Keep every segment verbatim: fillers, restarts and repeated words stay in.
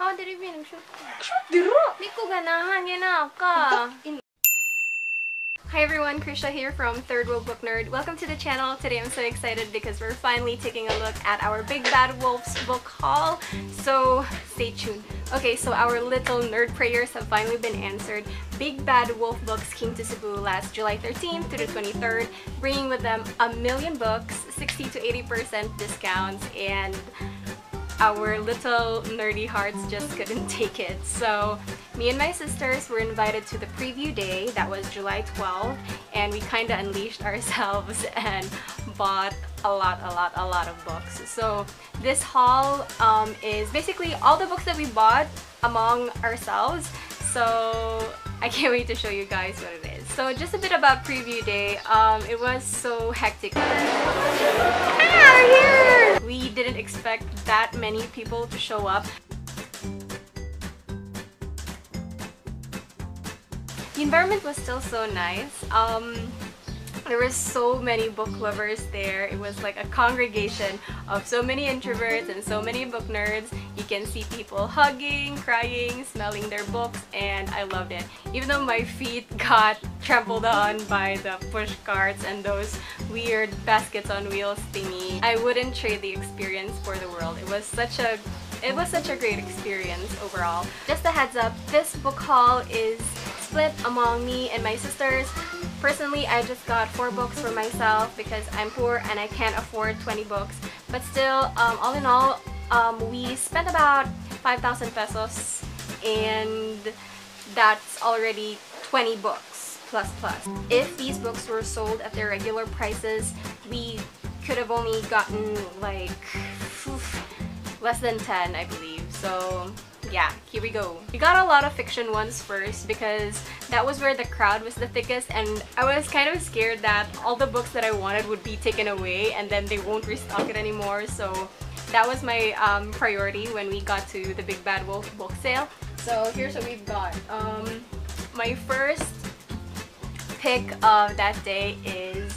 Ako diri bi nag-shoot. Shoot dira. Di ko ganahan yana ka. Hi everyone, Krisha here from Third World Book Nerd. Welcome to the channel. Today I'm so excited because we're finally taking a look at our Big Bad Wolf's book haul. So stay tuned. Okay, so our little nerd prayers have finally been answered. Big Bad Wolf Books came to Cebu last July thirteenth to the twenty-third, bringing with them a million books, sixty to eighty percent discounts, and our little nerdy hearts just couldn't take it. So me and my sisters were invited to the preview day, that was July twelfth, and we kinda unleashed ourselves and bought a lot, a lot, a lot of books. So this haul um, is basically all the books that we bought among ourselves. So I can't wait to show you guys what it is. So just a bit about preview day, um, it was so hectic. Ah, here! We didn't expect that many people to show up. The environment was still so nice. Um, there were so many book lovers there. It was like a congregation of so many introverts and so many book nerds. You can see people hugging, crying, smelling their books, and I loved it. Even though my feet got trampled on by the push carts and those weird baskets on wheels thingy, I wouldn't trade the experience for the world. It was such a it was such a great experience overall. Just a heads up, this book haul is split among me and my sisters. Personally, I just got four books for myself because I'm poor and I can't afford twenty books. But still, um, all in all, um, we spent about five thousand pesos, and that's already twenty books plus plus. If these books were sold at their regular prices, we could have only gotten like oof, less than ten, I believe. So yeah, here we go. We got a lot of fiction ones first because that was where the crowd was the thickest, and I was kind of scared that all the books that I wanted would be taken away and then they won't restock it anymore. So that was my um, priority when we got to the Big Bad Wolf book sale. So here's what we've got. Um, my first pick of that day is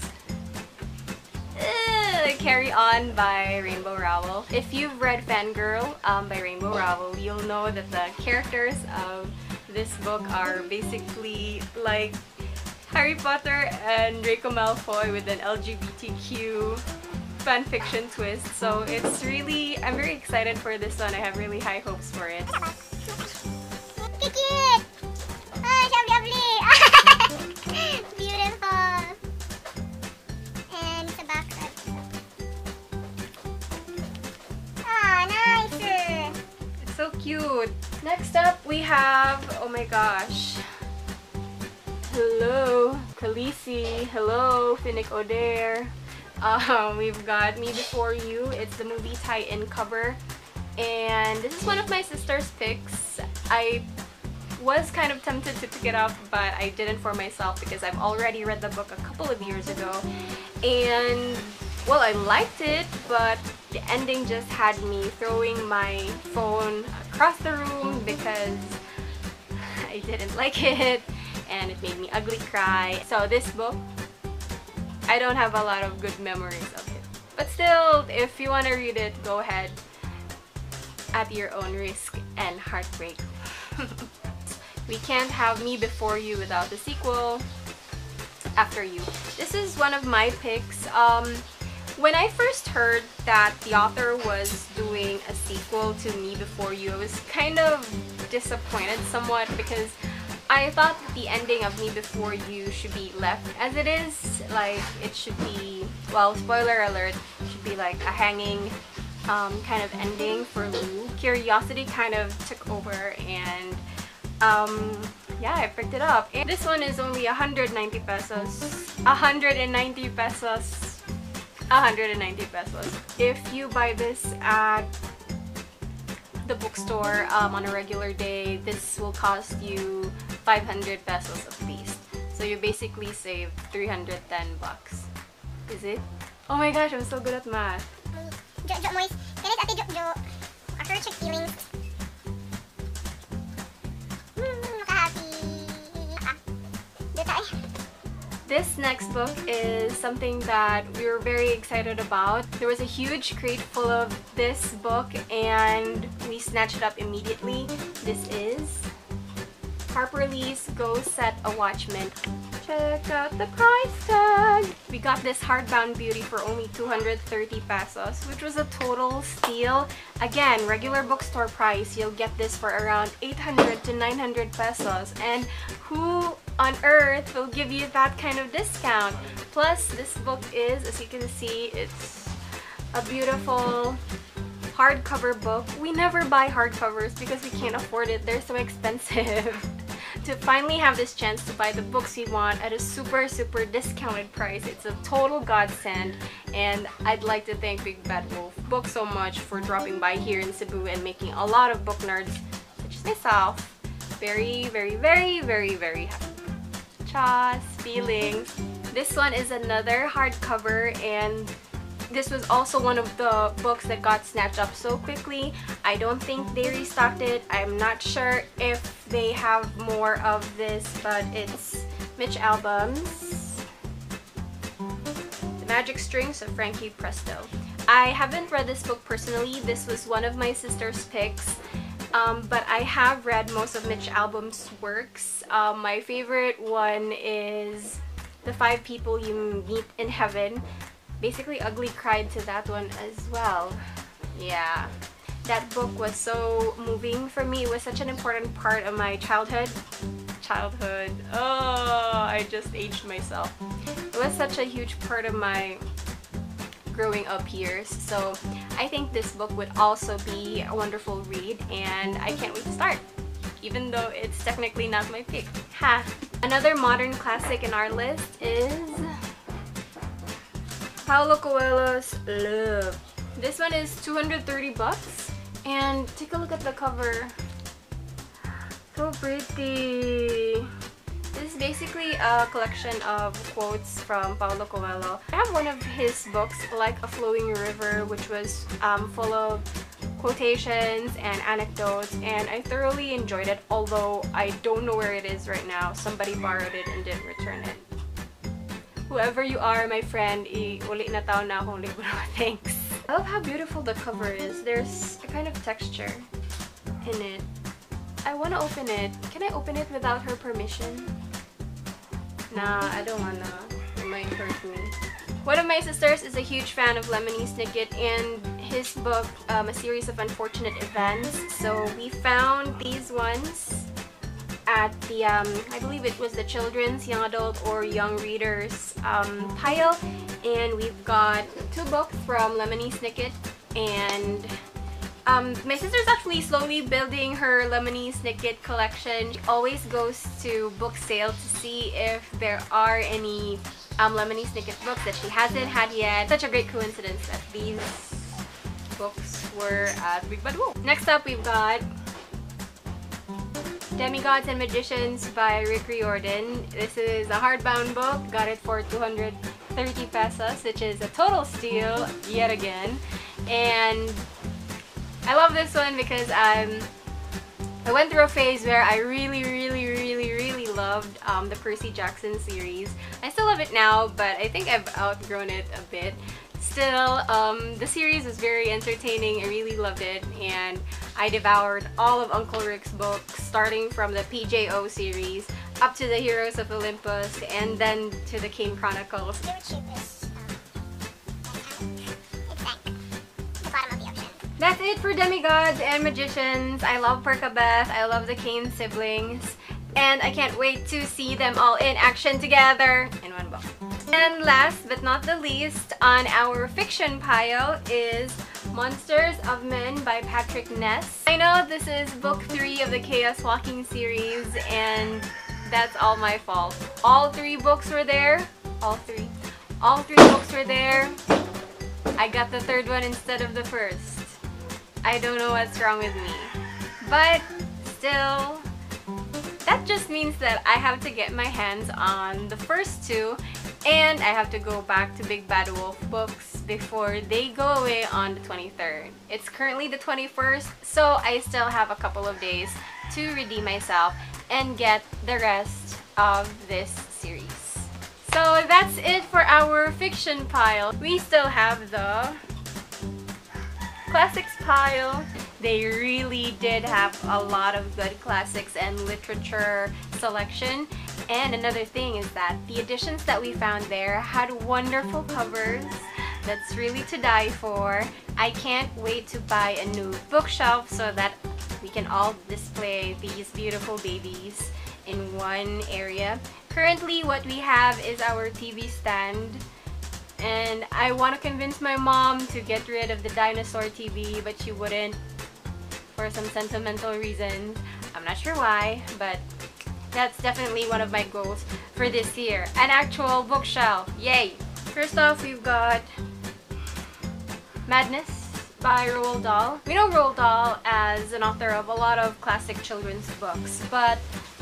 Carry On by Rainbow Rowell. If you've read Fangirl um, by Rainbow Rowell, you'll know that the characters of this book are basically like Harry Potter and Draco Malfoy with an L G B T Q fanfiction twist. So it's really, I'm very excited for this one. I have really high hopes for it. Kick it! Oh, so lovely! Beautiful! So cute. Next up we have, oh my gosh, hello Khaleesi, hello Finnick O'Dare. Um, we've got Me Before You. It's the movie tie-in cover, and this is one of my sister's picks. I was kind of tempted to pick it up, but I didn't for myself because I've already read the book a couple of years ago, and well, I liked it, but the ending just had me throwing my phone across the room because I didn't like it and it made me ugly cry. So this book, I don't have a lot of good memories of it. But still, if you want to read it, go ahead at your own risk and heartbreak. We can't have Me Before You without the sequel, After You. This is one of my picks. Um, When I first heard that the author was doing a sequel to Me Before You, I was kind of disappointed somewhat because I thought that the ending of Me Before You should be left as it is. Like, it should be, well, spoiler alert, it should be like a hanging um, kind of ending for Lou. Curiosity kind of took over, and um, yeah, I picked it up. And this one is only one hundred ninety pesos. one hundred ninety pesos. one hundred ninety pesos. If you buy this at the bookstore um, on a regular day, this will cost you five hundred pesos at least. So you basically save three hundred ten bucks. Is it? Oh my gosh, I'm so good at math. Jo Jo Moise, can I ate Jo Jo? After check earrings. This next book is something that we were very excited about. There was a huge crate full of this book and we snatched it up immediately. This is Harper Lee's Go Set a Watchman. Check out the price tag! We got this hardbound beauty for only two hundred thirty pesos, which was a total steal. Again, regular bookstore price, you'll get this for around eight hundred to nine hundred pesos. And who on earth will give you that kind of discount? Plus, this book is, as you can see, it's a beautiful hardcover book. We never buy hardcovers because we can't afford it. They're so expensive. To finally have this chance to buy the books we want at a super super discounted price, it's a total godsend, and I'd like to thank Big Bad Wolf Books so much for dropping by here in Cebu and making a lot of book nerds such as myself very very very very very happy. Chas! Feelings! This one is another hardcover, and this was also one of the books that got snatched up so quickly. I don't think they restocked it. I'm not sure if they have more of this, but it's Mitch Albom's The Magic Strings of Frankie Presto. I haven't read this book personally. This was one of my sister's picks. Um, but I have read most of Mitch Albom's works. Um, my favorite one is The Five People You Meet in Heaven. Basically, Ugly cried to that one as well. Yeah, that book was so moving for me. It was such an important part of my childhood. Childhood. Oh, I just aged myself. It was such a huge part of my growing up years. So I think this book would also be a wonderful read, and I can't wait to start, even though it's technically not my pick. Ha! Another modern classic in our list is Paulo Coelho's Love. This one is two hundred thirty bucks, and take a look at the cover. So pretty. This is basically a collection of quotes from Paulo Coelho. I have one of his books, Like a Flowing River, which was um, full of quotations and anecdotes, and I thoroughly enjoyed it, although I don't know where it is right now. Somebody borrowed it and didn't return it. Whoever you are, my friend, iuli na tao na akong libro. Thanks. I love how beautiful the cover is. There's a kind of texture in it. I want to open it. Can I open it without her permission? Nah, I don't wanna. It might hurt me. One of my sisters is a huge fan of Lemony Snicket and his book, um, A Series of Unfortunate Events. So we found these ones at the, um, I believe it was the children's, young adult, or young readers um, pile, and we've got two books from Lemony Snicket, and um, my sister's actually slowly building her Lemony Snicket collection. She always goes to book sale to see if there are any um, Lemony Snicket books that she hasn't had yet. Such a great coincidence that these books were at Big Bad Wolf. Next up, we've got Demigods and Magicians by Rick Riordan. This is a hardbound book. Got it for two hundred thirty pesos, which is a total steal yet again. And I love this one because I'm, I went through a phase where I really, really, really, really loved um, the Percy Jackson series. I still love it now, but I think I've outgrown it a bit. Still, um, the series was very entertaining. I really loved it, and I devoured all of Uncle Rick's books, starting from the P J O series up to the Heroes of Olympus and then to the Kane Chronicles. That's it for Demigods and Magicians. I love Percabeth, I love the Kane siblings, and I can't wait to see them all in action together in one book. And last but not the least on our fiction pile is Monsters of Men by Patrick Ness. I know this is book three of the Chaos Walking series, and that's all my fault. All three books were there. All three. All three books were there. I got the third one instead of the first. I don't know what's wrong with me. But still, that just means that I have to get my hands on the first two, and I have to go back to Big Bad Wolf Books before they go away on the twenty-third. It's currently the twenty-first, so I still have a couple of days to redeem myself and get the rest of this series. So that's it for our fiction pile. We still have the classics pile. They really did have a lot of good classics and literature selection. And another thing is that the editions that we found there had wonderful covers. That's really to die for. I can't wait to buy a new bookshelf so that we can all display these beautiful babies in one area. Currently, what we have is our T V stand. And I want to convince my mom to get rid of the dinosaur T V, but she wouldn't for some sentimental reasons. I'm not sure why, but that's definitely one of my goals for this year. An actual bookshelf, yay! First off, we've got Madness by Roald Dahl. We know Roald Dahl as an author of a lot of classic children's books, but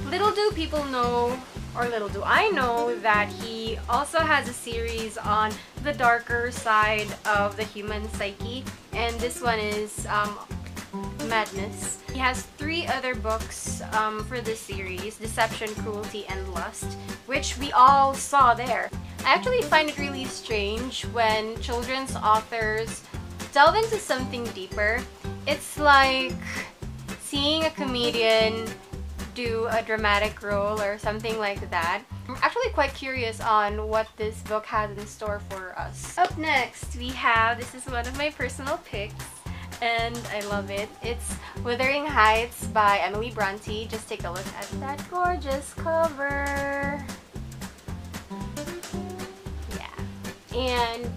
little do people know, or little do I know, that he also has a series on the darker side of the human psyche, and this one is um, Madness. He has three other books um, for this series, Deception, Cruelty, and Lust, which we all saw there. I actually find it really strange when children's authors delve into something deeper. It's like seeing a comedian do a dramatic role or something like that. I'm actually quite curious on what this book has in store for us. Up next, we have, this is one of my personal picks, and I love it. It's Wuthering Heights by Emily Brontë. Just take a look at that gorgeous cover. Yeah. And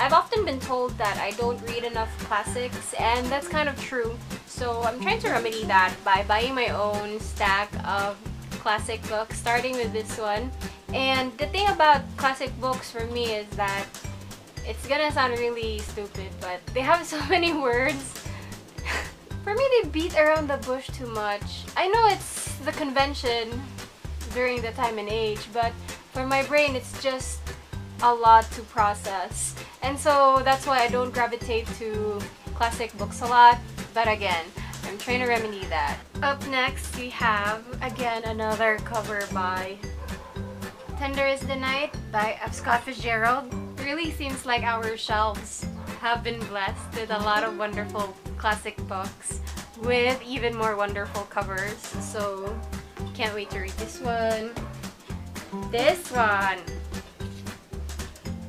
I've often been told that I don't read enough classics, and that's kind of true. So I'm trying to remedy that by buying my own stack of classic books, starting with this one. And the thing about classic books for me is that it's gonna sound really stupid, but they have so many words. For me, they beat around the bush too much. I know it's the convention during the time and age, but for my brain, it's just a lot to process. And so that's why I don't gravitate to classic books a lot. But again, I'm trying to remedy that. Up next, we have, again, another cover by Tender is the Night by F. Scott Fitzgerald. It really seems like our shelves have been blessed with a lot of wonderful classic books with even more wonderful covers. So, can't wait to read this one. This one!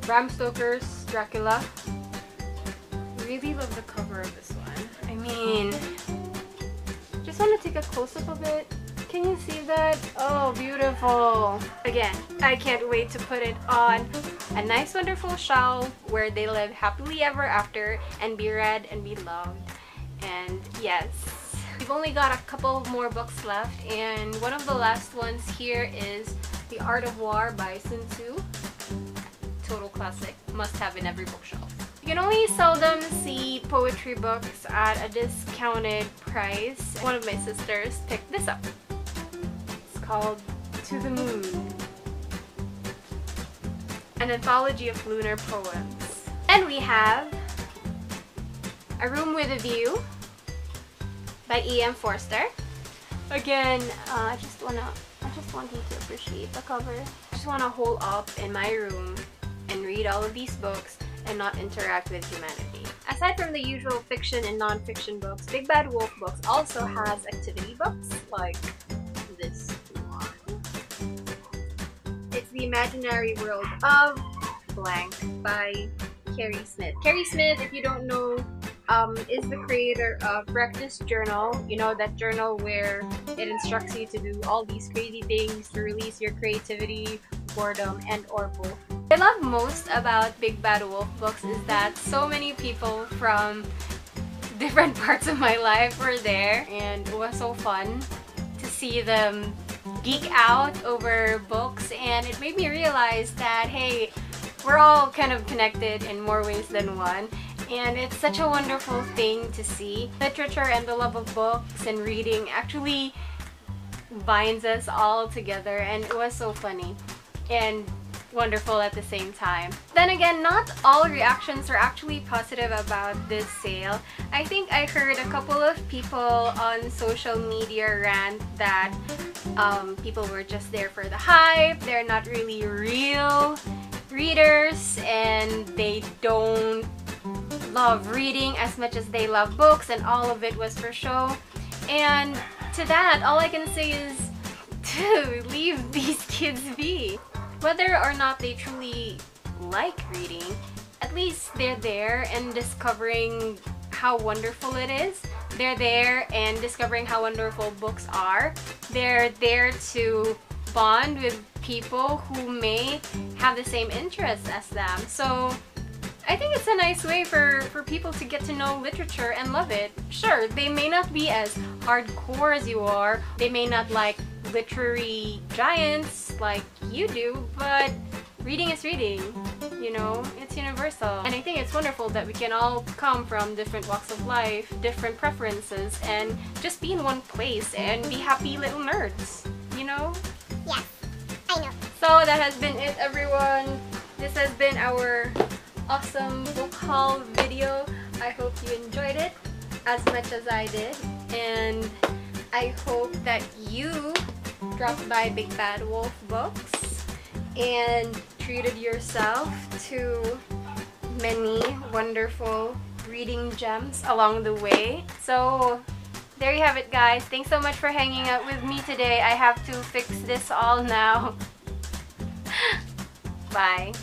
Bram Stoker's Dracula. Really love the cover of this one. I mean, just want to take a close-up of it. Can you see that? Oh, beautiful. Again, I can't wait to put it on a nice, wonderful shelf where they live happily ever after and be read and be loved. And yes, we've only got a couple more books left, and one of the last ones here is The Art of War by Sun Tzu. Total classic, must have in every bookshelf. You can only seldom see poetry books at a discounted price. One of my sisters picked this up. It's called To the Moon, an anthology of lunar poems. And we have A Room with a View by E M Forster. Again, uh, I just wanna, I just want you to appreciate the cover. I just wanna hole up in my room and read all of these books and not interact with humanity. Aside from the usual fiction and non-fiction books, Big Bad Wolf Books also has activity books like this one. It's The Imaginary World of Blank by Carrie Smith. Carrie Smith, if you don't know, um, is the creator of Breakfast Journal. You know, that journal where it instructs you to do all these crazy things to release your creativity, boredom, and or both. What I love most about Big Bad Wolf Books is that so many people from different parts of my life were there, and it was so fun to see them geek out over books, and it made me realize that, hey, we're all kind of connected in more ways than one, and it's such a wonderful thing to see. Literature and the love of books and reading actually binds us all together, and it was so funny. And wonderful at the same time. Then again, not all reactions are actually positive about this sale. I think I heard a couple of people on social media rant that um, people were just there for the hype, they're not really real readers, and they don't love reading as much as they love books, and all of it was for show. And to that, all I can say is, dude, leave these kids be. Whether or not they truly like reading, at least they're there and discovering how wonderful it is. They're there and discovering how wonderful books are. They're there to bond with people who may have the same interests as them. So I think it's a nice way for, for people to get to know literature and love it. Sure, they may not be as hardcore as you are, they may not like literary giants like you do, but reading is reading, you know, it's universal. And I think it's wonderful that we can all come from different walks of life, different preferences, and just be in one place and be happy little nerds, you know? Yeah, I know. So that has been it, everyone. This has been our awesome book haul video. I hope you enjoyed it as much as I did, and I hope that you dropped by Big Bad Wolf Books and treated yourself to many wonderful reading gems along the way. So there you have it, guys. Thanks so much for hanging out with me today. I have to fix this all now. Bye.